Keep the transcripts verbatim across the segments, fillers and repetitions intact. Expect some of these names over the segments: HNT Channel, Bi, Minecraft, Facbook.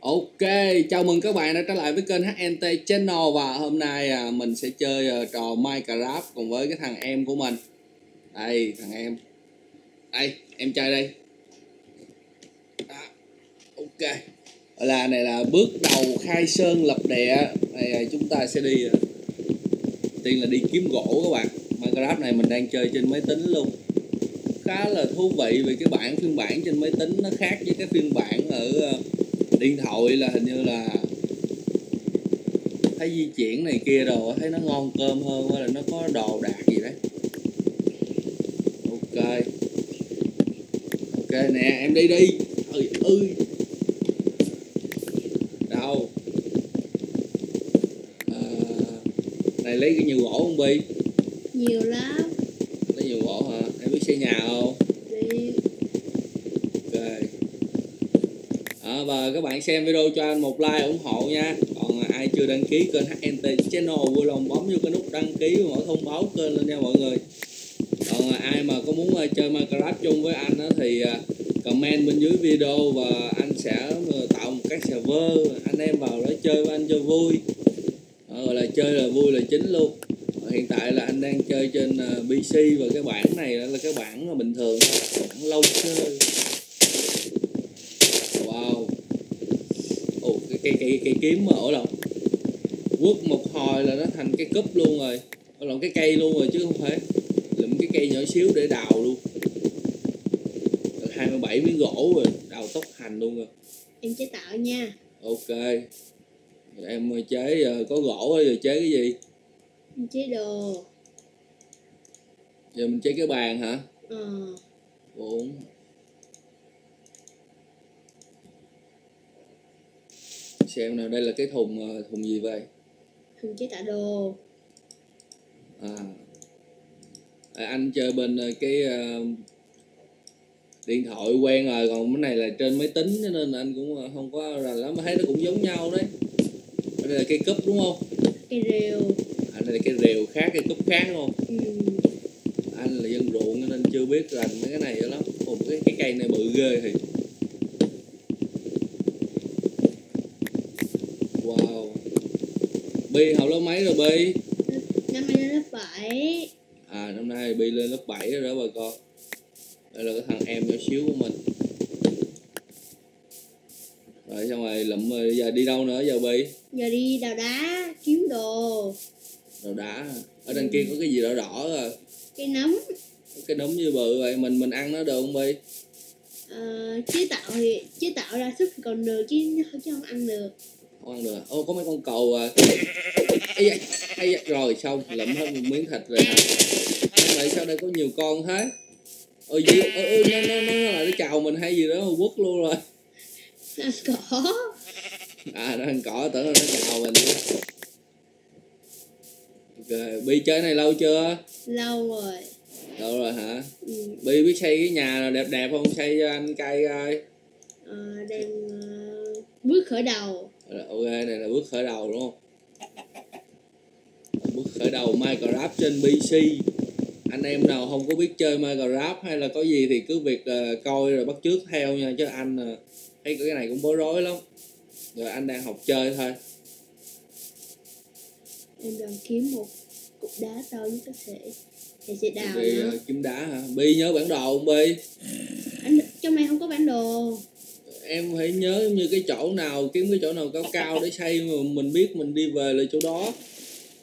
Ok, chào mừng các bạn đã trở lại với kênh hát en tê Channel. Và hôm nay à, mình sẽ chơi uh, trò Minecraft cùng với cái thằng em của mình. Đây, thằng em. Đây, em chơi đây. Đó. Ok, là này là bước đầu khai sơn lập địa. Này, chúng ta sẽ đi uh, tiên là đi kiếm gỗ các bạn. Minecraft này mình đang chơi trên máy tính luôn, khá là thú vị vì cái bản phiên bản trên máy tính nó khác với cái phiên bản ở uh, điện thoại, là hình như là thấy di chuyển này kia rồi, thấy nó ngon cơm hơn, hay là nó có đồ đạc gì đấy. Ok, ok nè, em đi đi. Trời ơi, đâu à, này lấy cái nhiều gỗ không Bi? Nhiều lắm. Lấy nhiều gỗ hả? Em biết xây nhà không? Và các bạn xem video cho anh một like ủng hộ nha. Còn ai chưa đăng ký kênh hát en tê Channel vui lòng bấm vô cái nút đăng ký và mở thông báo kênh lên nha mọi người. Còn ai mà có muốn chơi Minecraft chung với anh thì comment bên dưới video và anh sẽ tạo một các server, anh em vào đó chơi với anh cho vui. Gọi là chơi là vui là chính luôn. Hiện tại là anh đang chơi trên pê xê và cái bản này là cái bản bình thường, bản lâu chơi. Cây, cây, cây kiếm mà ổ lòng quất một hồi là nó thành cái cúp luôn rồi, ổ lòng cái cây luôn rồi, chứ không phải lụm cái cây nhỏ xíu để đào luôn. Hai mươi bảy miếng gỗ rồi, đào tốc hành luôn rồi. Em chế tạo nha. Ok, em chế có gỗ rồi, chế cái gì? Em chế đồ. Giờ mình chế cái bàn hả? Ờ. Bốn. Xem nào, đây là cái thùng, thùng gì vậy? Thùng chế tạo đồ. À, à anh chơi bên cái uh, điện thoại quen rồi, còn cái này là trên máy tính cho nên anh cũng không có rành lắm, thấy nó cũng giống nhau đấy. Đây là cây cúp đúng không? Cây rìu. À, đây là cây rìu khác, cây cúp khác đúng không? Ừ. Anh là dân ruộng nên chưa biết rành mấy cái này lắm. Còn cái, cái cây này bự ghê thì. Bi học lớp mấy rồi Bi? Năm nay lên lớp bảy. À, năm nay Bi lên lớp bảy rồi đó bà con. Đây là cái thằng em nhỏ xíu của mình. Rồi xong rồi lụm, giờ đi đâu nữa giờ Bi? Giờ đi đào đá, kiếm đồ. Đào đá hả? Ở đằng ừ. kia có cái gì đỏ đỏ rồi. Cây nấm. Cái nấm như bự vậy, mình mình ăn nó được không Bi? Ờ, chế tạo thì chế tạo ra sức còn được chứ, chứ không ăn được. Không ăn được. Ô, có mấy con cầu à. Ây da, ây da. Rồi xong, lụm hết một miếng thịt rồi hả? Nên vậy sao đây có nhiều con thế? Ôi dì, ôi, ôi, nó, nó, nó lại nó chào mình hay gì đó mà quất luôn rồi. Ăn cỏ. À, nó ăn cỏ, tưởng là nó chào mình. Ok, Bi chơi này lâu chưa? Lâu rồi. Lâu rồi hả? Ừ. Bi biết xây cái nhà nào đẹp đẹp không? Xây cho anh cây coi. Ờ, đem... Uh, bước khởi đầu. Ok, này là bước khởi đầu đúng không? Bước khởi đầu Minecraft trên pê xê. Anh em nào không có biết chơi Minecraft hay là có gì thì cứ việc uh, coi rồi bắt chước theo nha. Chứ anh uh, thấy cái này cũng bối rối lắm. Rồi anh đang học chơi thôi. Em đang kiếm một cục đá to nhất có thể. Thì sẽ đào nữa. Uh, kiếm đá hả? Bi nhớ bản đồ không Bi? Anh, trong này không có bản đồ. Em phải nhớ như cái chỗ nào, kiếm cái chỗ nào cao cao để xây mà mình biết mình đi về là chỗ đó.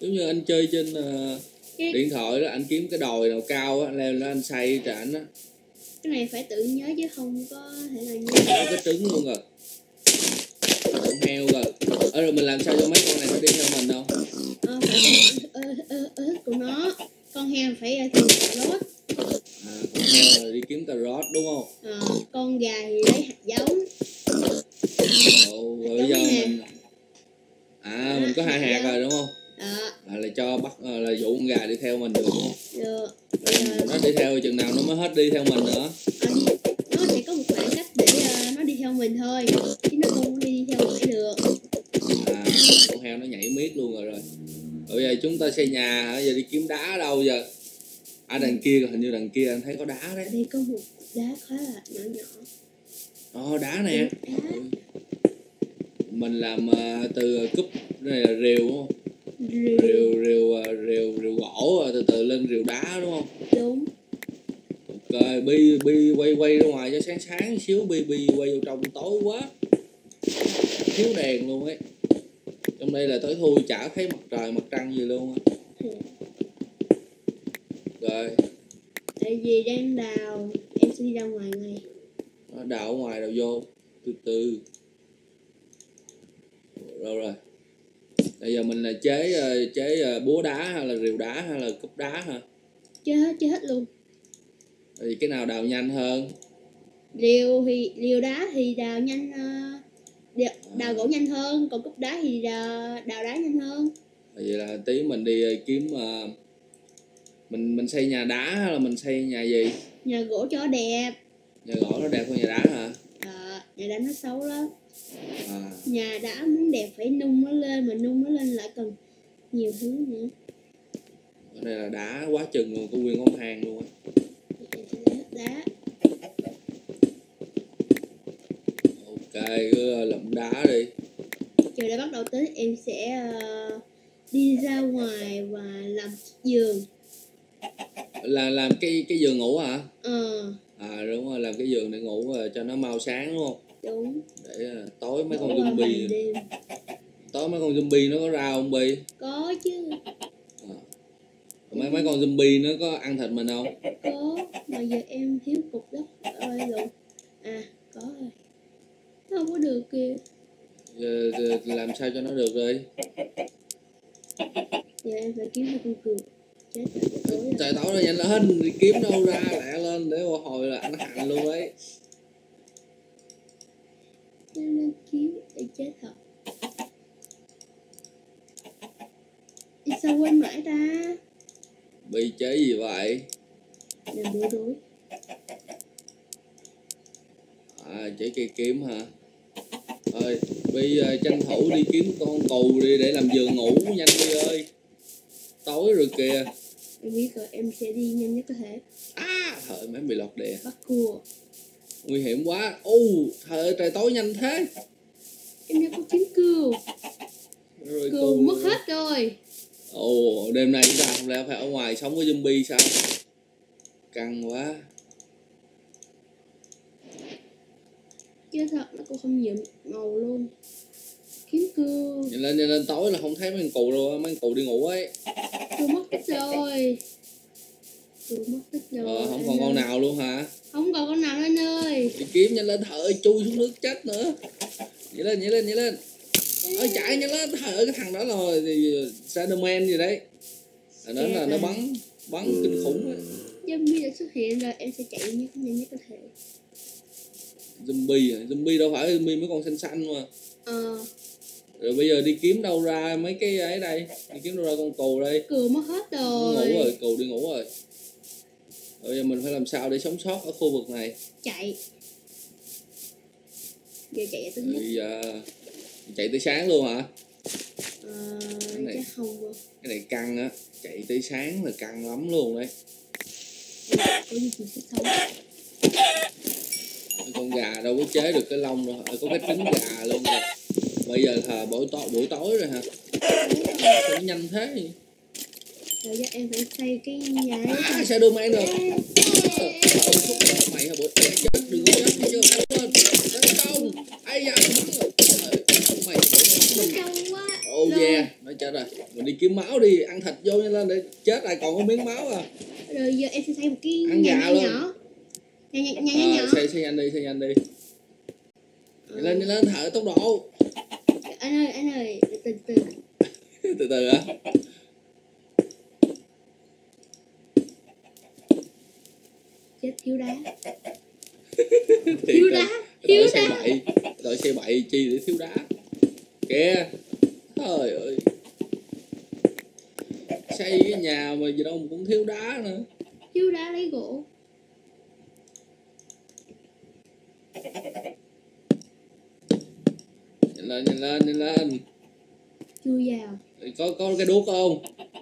Giống như anh chơi trên uh, cái... điện thoại đó, anh kiếm cái đồi nào cao á, leo lên anh xây cho anh á. Cái này phải tự nhớ chứ không có thể là nhớ. Có cái trứng luôn rồi. Con heo rồi. Ờ, rồi mình làm sao cho mấy con này nó đi theo mình đâu? Ờ, phải ơ ơ ơ của nó. Con heo phải uh, tìm lót. À, con heo là đi kiếm cà rốt đúng không? Ờ, à, con gà thì lấy hạt giống. Ồ, bây giờ mình... À, à, mình có hai hạt, hạt rồi đúng không? Ờ à. À, là cho bắt, là dụ con gà đi theo mình được không? Được. Rồi, nó đi theo chừng nào nó mới hết đi theo mình nữa? À, nó sẽ có một khoảng cách để uh, nó đi theo mình thôi, chứ nó không đi theo mình được. À, con heo nó nhảy miết luôn rồi rồi. Bây giờ chúng ta xây nhà hả? Giờ đi kiếm đá đâu giờ? À, đằng kia, hình như đằng kia anh thấy có đá đấy. Đây có một đá khá là nhỏ nhỏ. Ồ, đá nè. Đá. mình làm từ cúp này là rìu đúng không? Rìu rìu rìu rìu, rìu gỗ từ từ lên rìu đá đúng không? Đúng. Rồi bi bi quay quay ra ngoài cho sáng sáng xíu, bi bi quay vô trong tối quá thiếu đèn luôn ấy. Trong đây là tối thui chả thấy mặt trời mặt trăng gì luôn á. Rồi tại vì đang đào, em sẽ đi ra ngoài ngay. Đào ở ngoài đào vô từ từ. Rồi rồi bây giờ mình là chế chế búa đá hay là rìu đá hay là cúp đá hả? Chế hết, chế hết luôn. Thì cái nào đào nhanh hơn? Rìu thì rìu đá thì đào nhanh, đào gỗ nhanh hơn, còn cúp đá thì đào, đào đá nhanh hơn. Vậy là tí mình đi kiếm uh, mình mình xây nhà đá hay là mình xây nhà gì? Nhà gỗ cho đẹp. Nhà gỗ nó đẹp hơn nhà đá hả? À, nhà đá nó xấu lắm. À. Nhà đá muốn đẹp phải nung nó lên, mà nung nó lên lại cần nhiều thứ nữa. Ở đây là đá quá chừng luôn, có nguyên ngón hàng luôn á. Đá. Ok, cứ lụm đá đi. Giờ đã bắt đầu tới, em sẽ uh, đi ra ngoài và làm giường. Là làm cái cái giường ngủ hả? Ừ. À đúng rồi, làm cái giường để ngủ cho nó mau sáng đúng không? Đúng. Để uh, tối mấy con zombie. Tối mấy con zombie nó có ra không Bi? Có chứ. À. Mấy mấy con zombie nó có ăn thịt mình không? Có. Mà giờ em thiếu cục đất ơi luôn. À có rồi. Nó không có được kìa. Giờ, giờ làm sao cho nó được rồi? Giờ em phải kiếm một con cừu. Chết rồi. Trời tối rồi, nhanh lên đi kiếm đâu ra lẹ lên để hồi là ăn hành luôn đấy. Nhanh lên kiếm để chết thật. Đi sao quên mãi ta? Bị chế gì vậy? Làm bữa đối. À, chế cây kiếm hả? Ơi, Bi uh, tranh thủ đi kiếm con cù đi để làm giường ngủ nhanh Bi ơi. Tối rồi kìa. Em biết rồi, em sẽ đi nhanh nhất có thể. À, trời mấy em bị lọt đè. Bắt cua. Nguy hiểm quá. Ô, trời trời tối nhanh thế. Em đang có kiếm cừu. Rồi cừu, cừu mất hết rồi. Ồ, đêm nay chúng ta không lẽ phải ở ngoài sống với zombie sao? Căng quá. Chứ thật nó cũng không nhiều màu luôn. Kiếm cừu. Nhìn lên, nhìn lên tối là không thấy mấy con cừu đâu, mấy con cừu đi ngủ ấy. Cừu mất tích rồi. Cừu mất tích rồi. Ờ, không còn con nào luôn hả? Không còn con nào anh ơi. Đi kiếm nhanh lên, thợ chui xuống nước chết nữa. Nhảy lên, nhảy lên, nhảy lên. Ôi chạy nhanh lên, thợ cái thằng đó là Spiderman gì đấy. Nó là nó, nó bắn, bắn kinh khủng ấy. Zombie đã xuất hiện rồi, em sẽ chạy nhanh nhất có thể. Zombie à? Zombie đâu phải, zombie mấy con xanh xanh mà. Ờ. Rồi bây giờ đi kiếm đâu ra mấy cái ấy đây. Đi kiếm đâu ra con cừu đây. Cừu mất hết rồi. Nó ngủ rồi, cừu đi ngủ rồi. Bây giờ mình phải làm sao để sống sót ở khu vực này. Chạy. Giờ chạy tới nhất. Bây giờ chạy tới sáng luôn hả? Ờ, cái này, chắc không rồi. Cái này căng á, chạy tới sáng là căng lắm luôn đấy. Con gà đâu có chế được cái lông đâu, có cái trứng gà luôn rồi. Bây giờ là buổi tối, buổi tối rồi hả? Sao nhanh thế? Rồi giờ em phải xây cái nhà. À, sao đưa mang rồi. Mày hả buổi tối chết, đừng có chết chưa? Tấn công. Ai da, mày. Tấn công quá. Oh yeah, nó chết rồi. Mình đi kiếm máu đi, ăn thịt vô lên để chết lại còn có miếng máu à. Rồi giờ em sẽ xây một cái ăn nhà nhỏ nhỏ. Nhà nhỏ nhỏ nhỏ. Xây xây anh đi, xây anh đi. Ừ. Lên đi lên thở tốc độ. Anh ơi, anh ơi, từ từ. Từ từ hả? Chết thiếu đá. Thiếu đá, thiếu đá. Đội xe bậy chi để thiếu đá. Kìa. Trời ơi. Xây cái nhà mà gì đâu mà cũng thiếu đá nữa. Thiếu đá lấy gỗ. Nhìn lên, nhìn lên, nhìn lên. Chui vào. Có có cái đuốc không?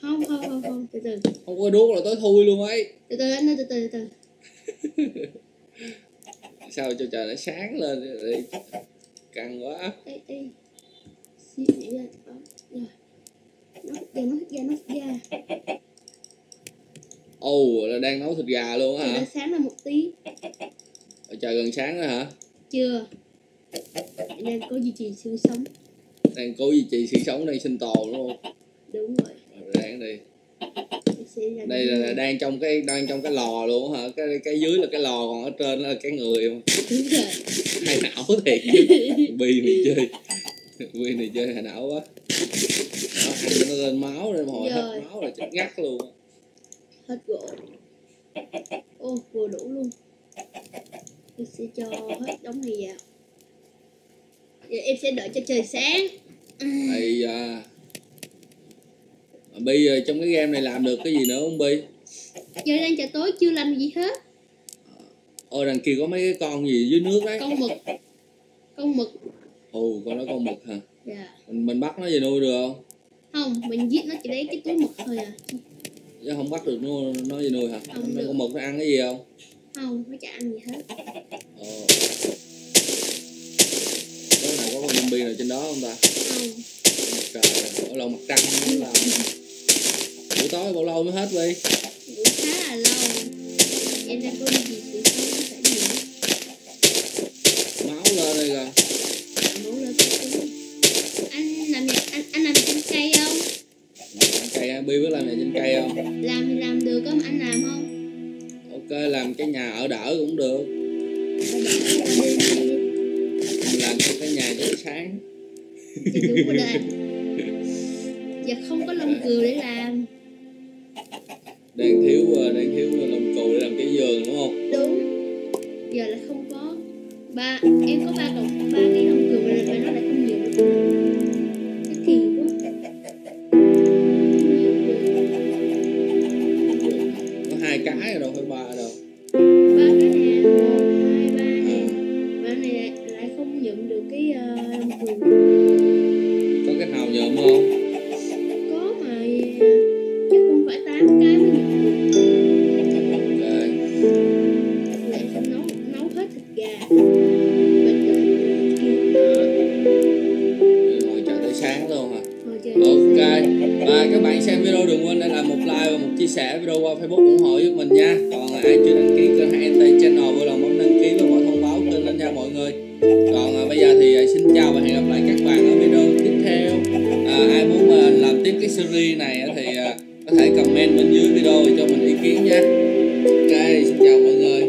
Không, không, không, không, từ từ. Không có đuốc là tối thui luôn ấy. Từ từ anh ơi, từ từ, từ từ. Sao cho trời nó sáng lên để... Căng quá. Ê, ê. Xíu nữa ra chỗ. Rồi. Nấu thịt gà, nấu thịt gà, nấu thịt gà. Ồ, oh, là đang nấu thịt gà luôn á hả? Là sáng là một tí. Trời gần sáng đó hả? Chưa. Đang cố duy trì sự sống. Đang cố duy trì sự sống, đang sinh tồn đúng không? Đúng rồi. Rồi ráng đi. Đây là đang trong cái đang trong cái lò luôn hả? Cái cái dưới là cái lò, còn ở trên là cái người không? Đúng rồi. Hay não thiệt chứ. Bi này chơi. Bi này chơi hay não quá. Nó ăn nó lên máu rồi, hồi hết máu là chết ngắt luôn. Hết gỗ. Ô, vừa đủ luôn. Tôi sẽ cho hết đống này vào. Giờ em sẽ đợi cho trời sáng. Thì à, Bi trong cái game này làm được cái gì nữa không Bi? Giờ đang trời tối chưa làm gì hết. Ôi đằng kia có mấy cái con gì dưới nước đấy. Con mực. Con mực. Ồ, con đó con mực hả? Dạ. Mình, mình bắt nó về nuôi được không? Không, mình giết nó chỉ lấy cái túi mực thôi à. Chứ không bắt được nó nó về nuôi hả? Không, nó con mực nó ăn cái gì không? Không, nó chả ăn gì hết. Ồ. Cái này có con zombie nào trên đó không ta? Không. Trời, ở lầu mặt trăng ừ. Là... buổi tối bao lâu mới hết vậy? Buổi khá là lâu. Em đang có gì sự sống phải gì? Máu lên đây rồi. Máu lên rồi. Anh làm gì? Anh anh làm trên cây không? Làm cây à? Bi biết làm này trên cây không? Làm thì làm được không? Anh làm không? Ok, làm cái nhà ở đỡ cũng được. Mình làm cho cái nhà cho sáng. Thì đúng rồi đây. Giờ không có lông cừu để làm. Đang thiếu đang thiếu lông cừu để làm cái giường đúng không? Đúng. Giờ là không có. Ba em có ba đồng ba cái lông cừu mà nó lại không nhiều. Cái kỳ quá. Có hai cái rồi phải ba đâu. Ba cái nè, một hai ba nè. Ba này lại không nhận được cái lông cừu. Nhộm không? Có mà chắc cũng phải tám cái mới nhộm. Ok. Là em sẽ nấu, nấu hết thịt gà. Mình đợi kiếm nó. Hồi trời tới sáng luôn hả? Ok. Và các bạn xem video đừng quên để làm một like và một chia sẻ video qua Facebook ủng hộ giúp mình nha. Còn ai chưa đăng ký kênh hát en tê Channel vui lòng bấm đăng ký và bỏ thông báo kênh lên nha mọi người. Còn bây giờ thì xin chào và hẹn gặp lại các bạn ở video tiếp theo. À, ai muốn mình làm tiếp cái series này thì có thể comment bên dưới video cho mình ý kiến nha. Ok, xin chào mọi người.